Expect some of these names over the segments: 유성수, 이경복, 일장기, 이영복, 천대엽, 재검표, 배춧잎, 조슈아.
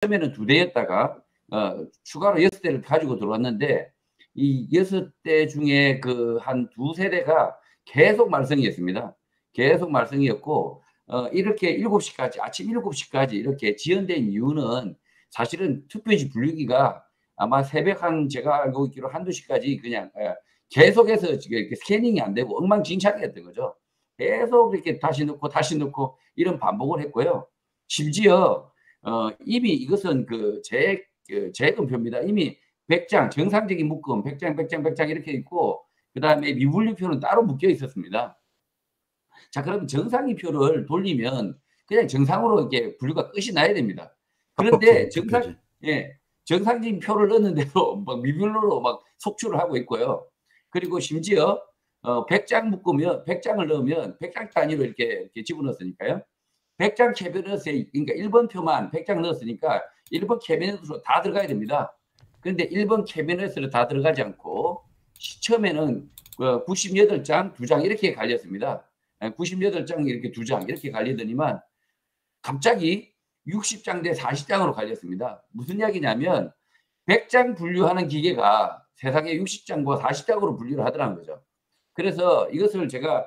처음에는 2대였다가 추가로 6대를 가지고 들어왔는데 이 6대 중에 그 한 2세대가 계속 말썽이었습니다. 계속 말썽이었고 이렇게 7시까지 아침 7시까지 이렇게 지연된 이유는 사실은 투표지 분류기가 아마 새벽 한 제가 알고 있기로 1~2시까지 그냥 계속해서 지금 이렇게 스캐닝이 안 되고 엉망진창이었던 거죠. 계속 이렇게 다시 넣고 다시 넣고 이런 반복을 했고요. 심지어 이미 이것은 그 재검표입니다. 이미 100장, 정상적인 묶음, 100장, 100장, 100장 이렇게 있고, 그 다음에 미분류표는 따로 묶여 있었습니다. 자, 그럼 정상이 표를 돌리면 그냥 정상으로 이렇게 분류가 끝이 나야 됩니다. 그런데 정상적인 표를 넣는데도 막 미분류로 막 속출을 하고 있고요. 그리고 심지어 100장 묶으면, 100장을 넣으면 100장 단위로 이렇게 집어넣었으니까요. 100장 캐비넷에, 그러니까 1번 표만 100장 넣었으니까 1번 캐비넷으로 다 들어가야 됩니다. 그런데 1번 캐비넷으로 다 들어가지 않고, 처음에는 98장, 2장 이렇게 갈렸습니다. 98장, 이렇게 2장 이렇게 갈리더니만, 갑자기 60장 대 40장으로 갈렸습니다. 무슨 이야기냐면, 100장 분류하는 기계가 세상에 60장과 40장으로 분류를 하더라는 거죠. 그래서 이것을 제가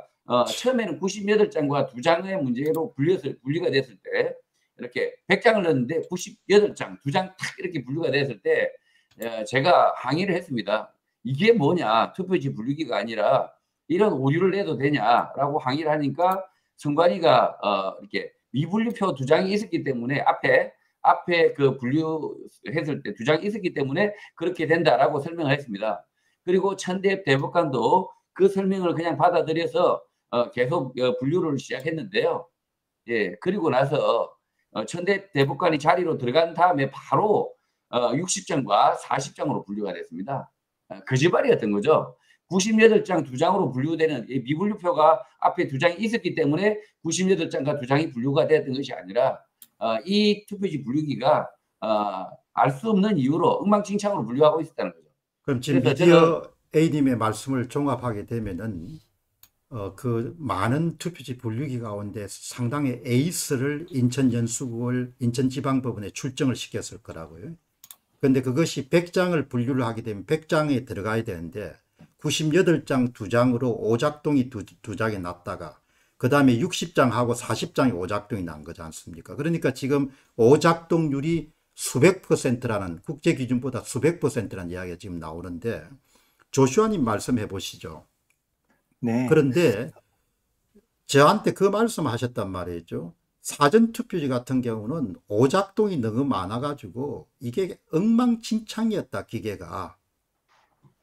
처음에는 98장과 2장의 문제로 분리가 됐을 때 이렇게 100장을 넣었는데 98장, 2장 탁 이렇게 분류가 됐을 때 제가 항의를 했습니다. 이게 뭐냐, 투표지 분류기가 아니라 이런 오류를 내도 되냐라고 항의를 하니까 선관위가 이렇게 미분류표 2장이 있었기 때문에 앞에 그 분류했을 때 2장이 있었기 때문에 그렇게 된다라고 설명을 했습니다. 그리고 천대엽 대법관도 그 설명을 그냥 받아들여서 계속 분류를 시작했는데요. 예, 그리고 나서 천대 대법관이 자리로 들어간 다음에 바로 60장과 40장으로 분류가 됐습니다. 거짓말이었던 거죠. 98장 2장으로 분류되는 이 미분류표가 앞에 2장이 있었기 때문에 98장과 2장이 분류가 됐던 것이 아니라 이 투표지 분류기가 알 수 없는 이유로 엉망진창으로 분류하고 있었다는 거죠. 그럼 지금 미디어 A님의 말씀을 종합하게 되면은 그 많은 투표지 분류기 가운데 상당히 에이스를 인천지방법원에 출정을 시켰을 거라고요. 그런데 그것이 100장을 분류를 하게 되면 100장에 들어가야 되는데 98장 2장으로 오작동이 2장이 났다가 그 다음에 60장하고 40장이 오작동이 난 거지 않습니까? 그러니까 지금 오작동률이 수백 %라는 국제기준보다 수백 %라는 이야기가 지금 나오는데 조슈아님 말씀해 보시죠. 네. 그런데 저한테 그 말씀하셨단 말이죠. 사전투표지 같은 경우는 오작동이 너무 많아가지고 이게 엉망진창이었다, 기계가.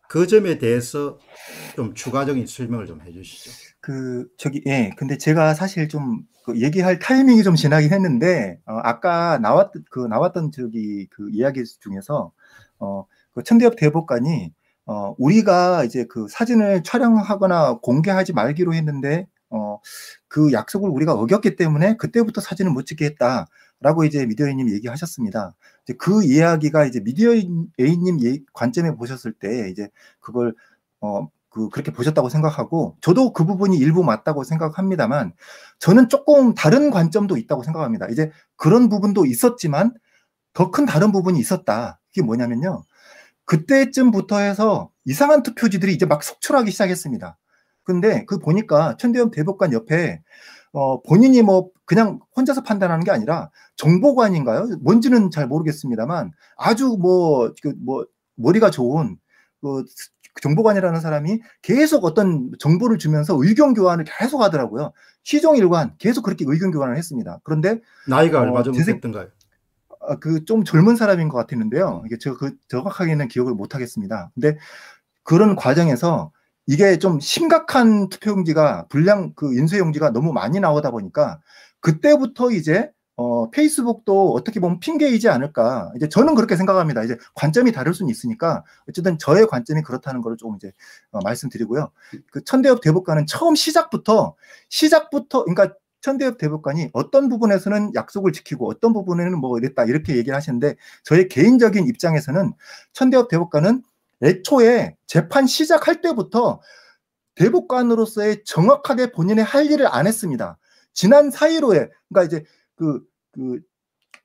그 점에 대해서 좀 추가적인 설명을 좀 해주시죠. 근데 제가 사실 좀 얘기할 타이밍이 좀 지나긴 했는데 아까 나왔던 이야기 중에서 그 천대엽 대법관이 우리가 이제 그 사진을 촬영하거나 공개하지 말기로 했는데, 그 약속을 우리가 어겼기 때문에 그때부터 사진을 못 찍게 했다라고 이제 미디어인님 얘기하셨습니다. 이제 그 이야기가 이제 미디어인님 관점에 보셨을 때 이제 그걸, 그렇게 보셨다고 생각하고, 저도 그 부분이 일부 맞다고 생각합니다만, 저는 조금 다른 관점도 있다고 생각합니다. 이제 그런 부분도 있었지만, 더 큰 다른 부분이 있었다. 그게 뭐냐면요. 그때쯤부터 해서 이상한 투표지들이 이제 막 속출하기 시작했습니다. 근데 그 보니까 천대엽 대법관 옆에 본인이 뭐 그냥 혼자서 판단하는 게 아니라 정보관인가요? 뭔지는 잘 모르겠습니다만 아주 머리가 좋은 정보관이라는 사람이 계속 어떤 정보를 주면서 의견 교환을 계속 하더라고요. 시종일관 계속 그렇게 의견 교환을 했습니다. 그런데 나이가 얼마 정도 됐던가요? 좀 젊은 사람인 것 같았는데요. 이게 정확하게는 기억을 못 하겠습니다. 근데 그런 과정에서 이게 좀 심각한 투표용지가, 인쇄용지가 너무 많이 나오다 보니까 그때부터 이제, 페이스북도 어떻게 보면 핑계이지 않을까. 이제 저는 그렇게 생각합니다. 이제 관점이 다를 수는 있으니까 어쨌든 저의 관점이 그렇다는 걸 조금 이제 말씀드리고요. 그 천대엽 대법관은 그러니까 천대엽 대법관이 어떤 부분에서는 약속을 지키고 어떤 부분에는 뭐 이랬다 이렇게 얘기를 하시는데 저의 개인적인 입장에서는 천대엽 대법관은 애초에 재판 시작할 때부터 대법관으로서의 정확하게 본인의 할 일을 안 했습니다. 지난 4.15에 그러니까 이제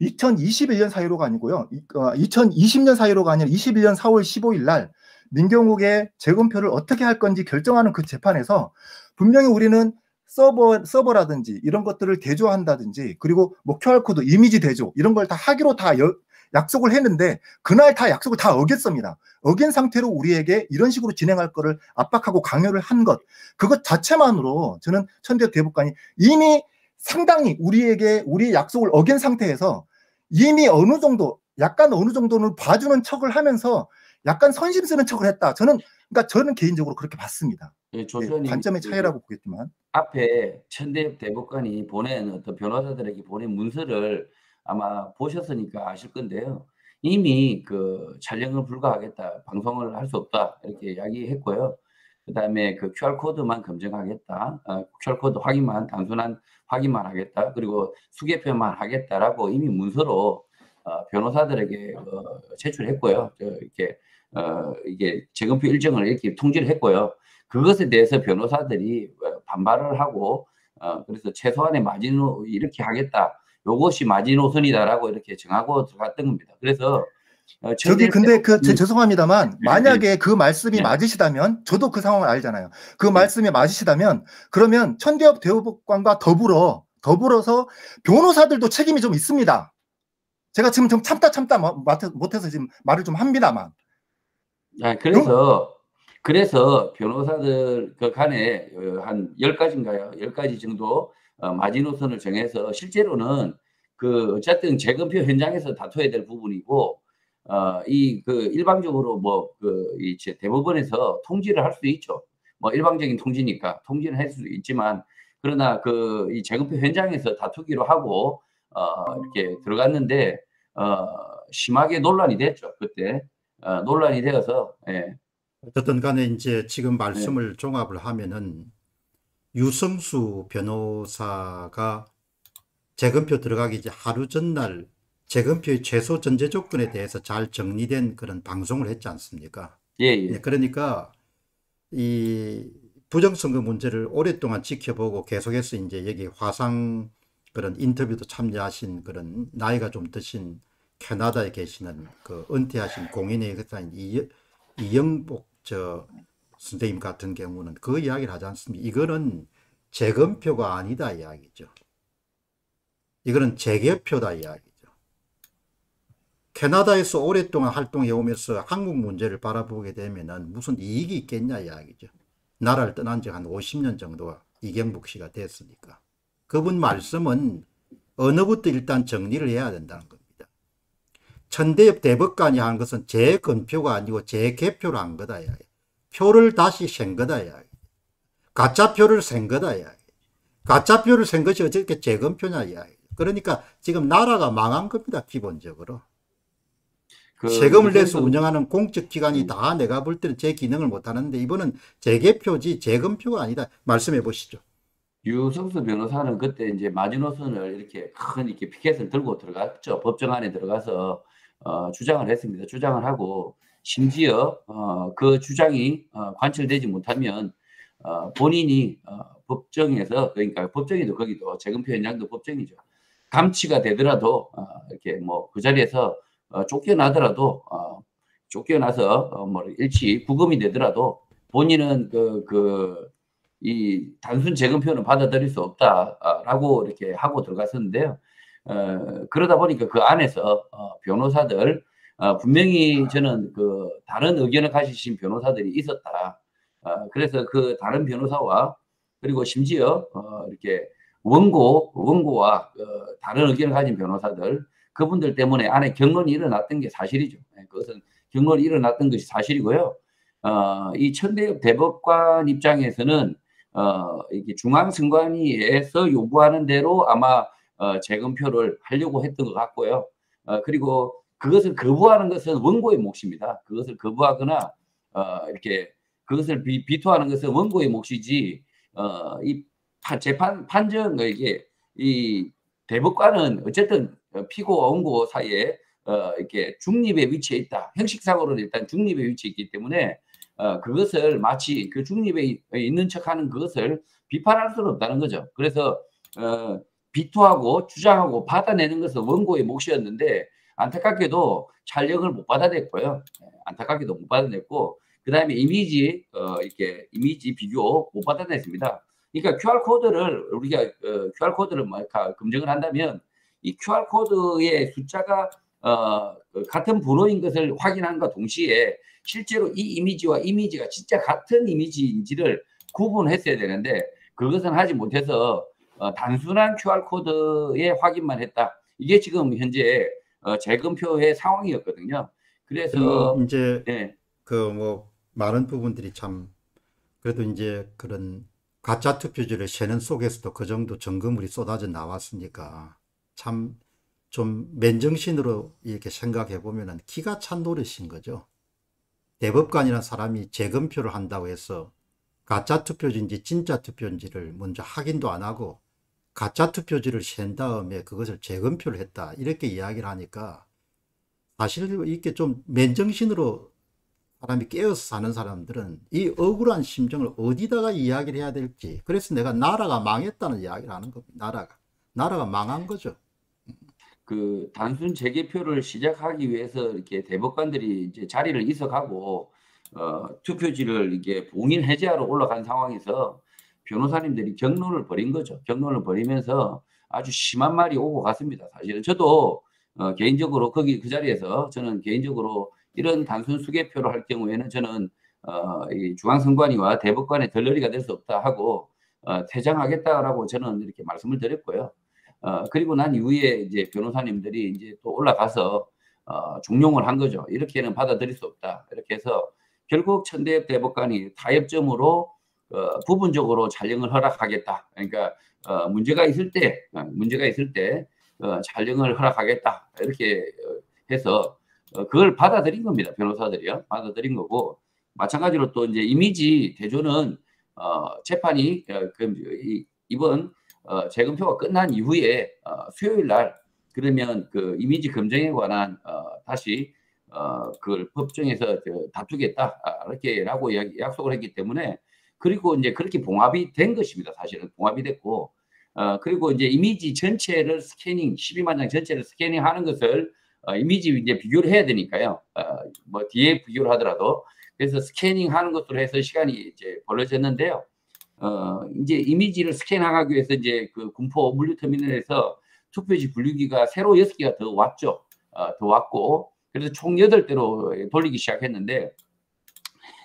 2021년 4.15가 아니고요. 2020년 4.15가 아니라 21년 4월 15일 날 민경욱의 재검표를 어떻게 할 건지 결정하는 그 재판에서 분명히 우리는 서버라든지 이런 것들을 대조한다든지 그리고 뭐 QR코드, 이미지 대조 이런 걸 다 하기로 다 약속을 했는데 그날 다 약속을 다 어겼습니다. 어긴 상태로 우리에게 이런 식으로 진행할 거를 압박하고 강요를 한 것, 그것 자체만으로 저는 천대엽 대법관이 이미 상당히 우리에게 우리의 약속을 어긴 상태에서 이미 어느 정도 약간 어느 정도는 봐주는 척을 하면서 약간 선심 쓰는 척을 했다. 저는 개인적으로 그렇게 봤습니다. 예, 예, 관점의 차이라고 보겠지만 앞에 천대엽 대법관이 보낸 어떤 변호사들에게 보낸 문서를 아마 보셨으니까 아실 건데요. 이미 그 촬영을 불가하겠다, 방송을 할 수 없다 이렇게 이야기했고요. 그다음에 그 QR코드만 검증하겠다, QR코드 확인만 단순한 확인만 하겠다, 그리고 수개표만 하겠다라고 이미 문서로 변호사들에게 제출했고요. 이렇게 이게 재검표 일정을 이렇게 통지를 했고요. 그것에 대해서 변호사들이 반발을 하고 그래서 최소한의 마지노 이렇게 하겠다, 요것이 마지노선이다라고 이렇게 정하고 들어갔던 겁니다. 그래서 저기 근데 죄송합니다만 만약에 그 말씀이 맞으시다면 저도 그 상황을 알잖아요. 그 말씀이 맞으시다면 그러면 천대엽 대법관과 더불어서 변호사들도 책임이 좀 있습니다. 제가 지금 좀 참다 못해서 지금 말을 좀 합니다만. 아, 그래서 변호사들 간에 한 10가지인가요? 10가지 정도 마지노선을 정해서 실제로는 그 어쨌든 재검표 현장에서 다투어야 될 부분이고 일방적으로 이제 대법원에서 통지를 할 수 있죠. 뭐 일방적인 통지니까 통지를 할 수도 있지만 그러나 그 이 재검표 현장에서 다투기로 하고 이렇게 들어갔는데 심하게 논란이 됐죠. 그때 논란이 되어서 예. 어쨌든 간에 이제 지금 말씀을 네. 종합을 하면은 유성수 변호사가 재검표 들어가기 하루 전날 재검표의 최소 전제 조건에 대해서 잘 정리된 그런 방송을 했지 않습니까? 예. 네, 그러니까 이 부정선거 문제를 오랫동안 지켜보고 계속해서 이제 여기 화상 그런 인터뷰도 참여하신 그런 나이가 좀 드신 캐나다에 계시는 그 은퇴하신 공인의 회사인 이영복 선생님 같은 경우는 그 이야기를 하지 않습니까? 이거는 재검표가 아니다 이야기죠. 이거는 재개표다 이야기죠. 캐나다에서 오랫동안 활동해 오면서 한국 문제를 바라보게 되면 무슨 이익이 있겠냐 이야기죠. 나라를 떠난 지 한 50년 정도가 이경복 씨가 됐으니까. 그분 말씀은 언어부터 일단 정리를 해야 된다는 겁니다. 천대엽 대법관이 한 것은 재검표가 아니고 재개표를 한 거다 이야기. 표를 다시 센 거다 이야기. 가짜표를 센 거다 이야기. 가짜표를 센 것이 어떻게 재검표냐 이야기. 그러니까 지금 나라가 망한 겁니다. 기본적으로 세금을 내서 운영하는 공적기관이 다 내가 볼 때는 제 기능을 못하는데 이번은 재개표지 재검표가 아니다. 말씀해 보시죠. 유성수 변호사는 그때 이제 마지노선을 이렇게 큰 이렇게 피켓을 들고 들어갔죠. 법정안에 들어가서 주장을 했습니다. 주장을 하고 심지어 그 주장이 관철되지 못하면 본인이 법정에서 그러니까 법정이도 거기도 재검표 현장도 법정이죠. 감치가 되더라도 이렇게 뭐 그 자리에서 쫓겨나더라도 쫓겨나서 뭐 일치 구금이 되더라도 본인은 이 단순 재검표는 받아들일 수 없다라고 이렇게 하고 들어갔었는데요. 그러다 보니까 그 안에서 변호사들 분명히 저는 그 다른 의견을 가지신 변호사들이 있었다. 그래서 그 다른 변호사와 그리고 심지어 이렇게 원고와 다른 의견을 가진 변호사들 그분들 때문에 안에 경론이 일어났던 게 사실이죠. 그것은 경론이 일어났던 것이 사실이고요. 이 천대엽 대법관 입장에서는 이게 중앙선관위에서 요구하는 대로 아마 재검표를 하려고 했던 것 같고요. 그리고 그것을 거부하는 것은 원고의 몫입니다. 그것을 거부하거나 이렇게 그것을 비토하는 것은 원고의 몫이지 이 재판 판정 이게 이 대법관은 어쨌든 피고와 원고 사이에 이렇게 중립의 위치에 있다. 형식상으로는 일단 중립의 위치에 있기 때문에 그것을 마치 그 중립에 있는 척하는 그것을 비판할 수는 없다는 거죠. 그래서 비투하고 주장하고 받아내는 것은 원고의 몫이었는데 안타깝게도 촬영을 못 받아냈고요. 안타깝게도 못 받아냈고 그 다음에 이미지 이렇게 이미지 비교 못 받아냈습니다. 그러니까 QR코드를 우리가 QR코드를 검증을 한다면 이 QR코드의 숫자가 같은 번호인 것을 확인함과 동시에 실제로 이 이미지와 이미지가 진짜 같은 이미지인지를 구분했어야 되는데 그것은 하지 못해서 단순한 QR코드의 확인만 했다. 이게 지금 현재 재검표의 상황이었거든요. 그래서 이제 네. 그 뭐 많은 부분들이 참 그래도 이제 그런 가짜 투표지를 세는 속에서도 그 정도 정금물이 쏟아져 나왔으니까 참 좀 맨정신으로 이렇게 생각해 보면은 기가 찬 노릇인 거죠. 대법관이라는 사람이 재검표를 한다고 해서 가짜 투표지인지 진짜 투표인지를 먼저 확인도 안 하고 가짜 투표지를 센 다음에 그것을 재검표를 했다 이렇게 이야기를 하니까 사실 이렇게 좀 맨정신으로 사람이 깨어서 사는 사람들은 이 억울한 심정을 어디다가 이야기를 해야 될지 그래서 내가 나라가 망했다는 이야기를 하는 겁니다. 나라가 망한 거죠. 그 단순 재개표를 시작하기 위해서 이렇게 대법관들이 이제 자리를 이석하고 투표지를 이게 봉인 해제하러 올라간 상황에서 변호사님들이 격론을 벌인 거죠. 격론을 벌이면서 아주 심한 말이 오고 갔습니다. 사실은 저도 개인적으로 거기 그 자리에서 저는 개인적으로 이런 단순 수개표로 할 경우에는 저는 이 중앙선관위와 대법관의 덜러리가 될 수 없다 하고 퇴장하겠다라고 저는 이렇게 말씀을 드렸고요. 그리고 난 이후에 이제 변호사님들이 이제 또 올라가서 종용을 한 거죠. 이렇게는 받아들일 수 없다. 이렇게 해서 결국 천대엽 대법관이 타협점으로 부분적으로 촬영을 허락하겠다. 그러니까 문제가 있을 때 촬영을 허락하겠다. 이렇게 해서 그걸 받아들인 겁니다. 변호사들이요. 받아들인 거고 마찬가지로 또 이제 이미지 대조는 재판이 이번 재검표가 끝난 이후에 수요일 날 그러면 그 이미지 검증에 관한 다시 그걸 법정에서 다투겠다 이렇게라고 약속을 했기 때문에 그리고 이제 그렇게 봉합이 된 것입니다. 사실은 봉합이 됐고 그리고 이제 이미지 전체를 스캐닝 12만 장 전체를 스캐닝하는 것을 이미지 이제 비교를 해야 되니까요. 뭐 뒤에 비교를 하더라도 그래서 스캐닝하는 것으로 해서 시간이 이제 벌어졌는데요. 이제 이미지를 스캔하기 위해서 이제 그 군포 물류터미널에서 투표지 분류기가 새로 6개가 더 왔죠. 더 왔고 그래서 총 8대로 돌리기 시작했는데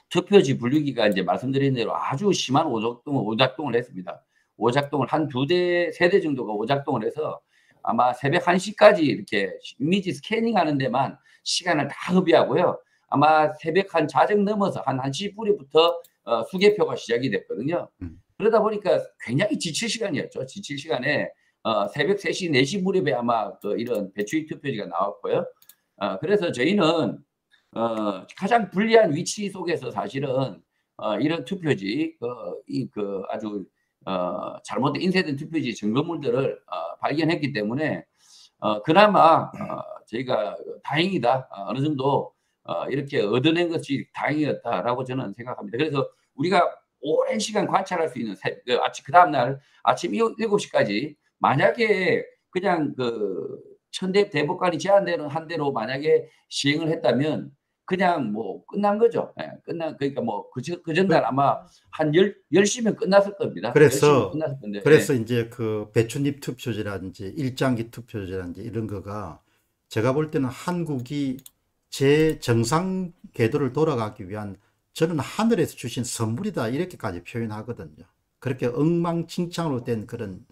투표지 분류기가 이제 말씀드린 대로 아주 심한 오작동을 했습니다. 오작동을 한 2대, 3대 정도가 오작동을 해서 아마 새벽 1시까지 이렇게 이미지 스캐닝하는 데만 시간을 다 허비하고요. 아마 새벽 한 자정 넘어서 한 1시 뿌리부터 수개표가 시작이 됐거든요. 그러다 보니까 굉장히 지칠 시간이었죠. 지칠 시간에 새벽 3시, 4시 무렵에 아마 그 이런 배추입 투표지가 나왔고요. 그래서 저희는 가장 불리한 위치 속에서 사실은 이런 투표지, 아주 잘못된 인쇄된 투표지 증거물들을 발견했기 때문에 그나마 저희가 다행이다. 어느 정도 이렇게 얻어낸 것이 다행이었다라고 저는 생각합니다. 그래서 우리가 오랜 시간 관찰할 수 있는 그 다음날 아침 7시까지 만약에 그냥 그 천대 대법관이 제안되는 한 대로 만약에 시행을 했다면 그냥 뭐 끝난 거죠. 예, 그러니까 뭐 그 전날 아마 한 10시면 끝났을 겁니다. 그래서 이제 그 배춧잎 투표지라든지 일장기 투표지라든지 이런 거가 제가 볼 때는 한국이 제 정상 궤도를 돌아가기 위한 저는 하늘에서 주신 선물이다 이렇게까지 표현하거든요. 그렇게 엉망진창으로 된 그런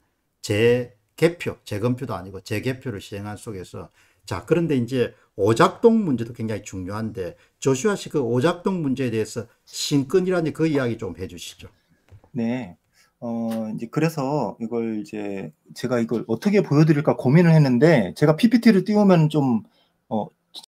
재개표, 재검표도 아니고 재개표를 시행한 속에서 자 그런데 이제 오작동 문제도 굉장히 중요한데 조슈아 씨 그 오작동 문제에 대해서 신권이라니 그 이야기 좀 해주시죠. 네, 이제 그래서 이걸 이제 제가 이걸 어떻게 보여드릴까 고민을 했는데 제가 PPT를 띄우면 좀